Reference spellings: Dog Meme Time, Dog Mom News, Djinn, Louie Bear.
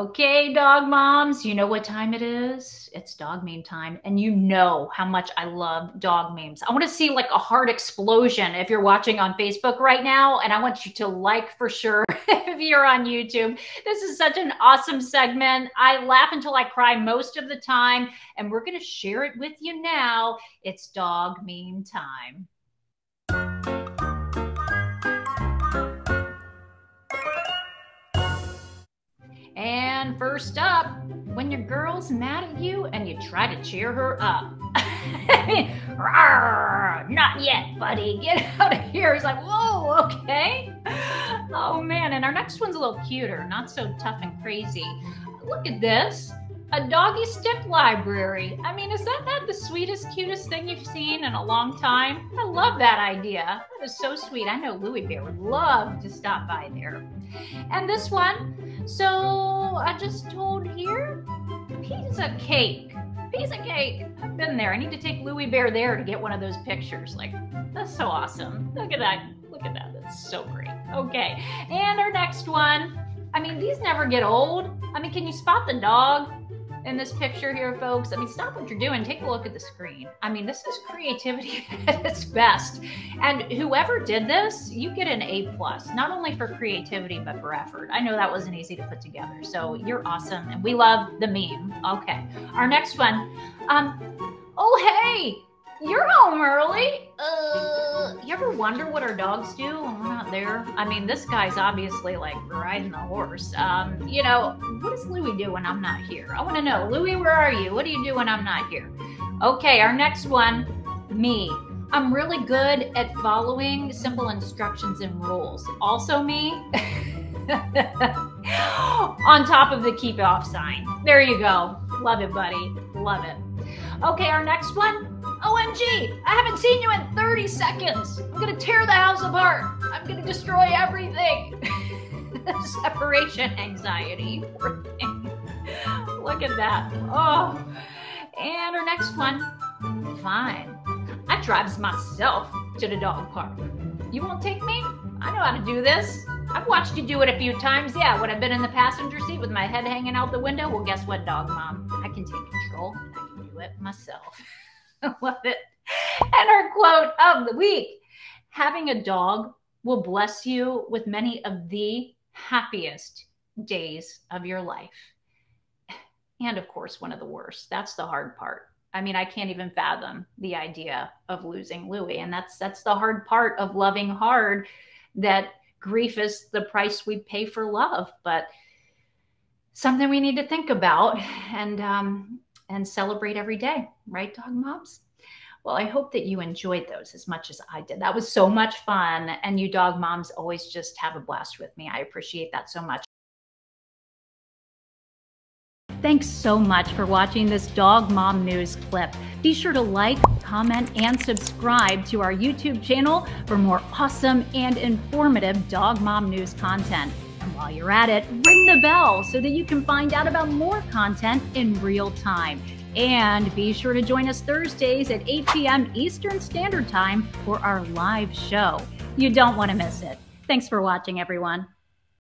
Okay, dog moms, you know what time it is? It's dog meme time, and you know how much I love dog memes. I want to see like a heart explosion if you're watching on Facebook right now, and I want you to like for sure if you're on YouTube. This is such an awesome segment. I laugh until I cry most of the time, and we're going to share it with you now. It's dog meme time. And first up, when your girl's mad at you and you try to cheer her up. Not yet, buddy. Get out of here. He's like, whoa, okay. Oh, man. And our next one's a little cuter, not so tough and crazy. Look at this. A doggy stick library. I mean, is that not the sweetest, cutest thing you've seen in a long time? I love that idea. That is so sweet. I know Louie Bear would love to stop by there. And this one, so I just told here, pizza cake. Pizza cake. I've been there. I need to take Louie Bear there to get one of those pictures. Like, that's so awesome. Look at that. Look at that. That's so great. Okay. And our next one. I mean, these never get old. I mean, can you spot the dog in this picture here, folks? I mean, stop what you're doing. Take a look at the screen. I mean, this is creativity at its best. And whoever did this, you get an A+, not only for creativity, but for effort. I know that wasn't easy to put together. So you're awesome. And we love the meme. Okay. Our next one. Oh, hey, you're home early. You ever wonder what our dogs do when we're not there? I mean, this guy's obviously like riding the horse. You know, what does Louie do when I'm not here? I want to know. Louie, where are you? What do you do when I'm not here? Okay, our next one, me. I'm really good at following simple instructions and rules. Also me. On top of the keep off sign. There you go. Love it, buddy. Love it. Okay, our next one. OMG, I haven't seen you in 30 seconds. I'm going to tear the house apart. I'm going to destroy everything. Separation anxiety. Look at that. Oh, and our next one. Fine. I drives myself to the dog park. You won't take me? I know how to do this. I've watched you do it a few times. Yeah, when I've been in the passenger seat with my head hanging out the window. Well, guess what, dog mom? I can take control. I can do it myself. Love it. And our quote of the week, having a dog will bless you with many of the happiest days of your life. And of course, one of the worst. That's the hard part. I mean, I can't even fathom the idea of losing Louie. And that's the hard part of loving hard, that grief is the price we pay for love, but something we need to think about. And celebrate every day, right, dog moms? Well, I hope that you enjoyed those as much as I did. That was so much fun. And you dog moms always just have a blast with me. I appreciate that so much. Thanks so much for watching this Dog Mom News clip. Be sure to like, comment, and subscribe to our YouTube channel for more awesome and informative Dog Mom News content. And while you're at it, ring the bell so that you can find out about more content in real time. And be sure to join us Thursdays at 8 p.m. Eastern Standard Time for our live show. You don't want to miss it. Thanks for watching, everyone.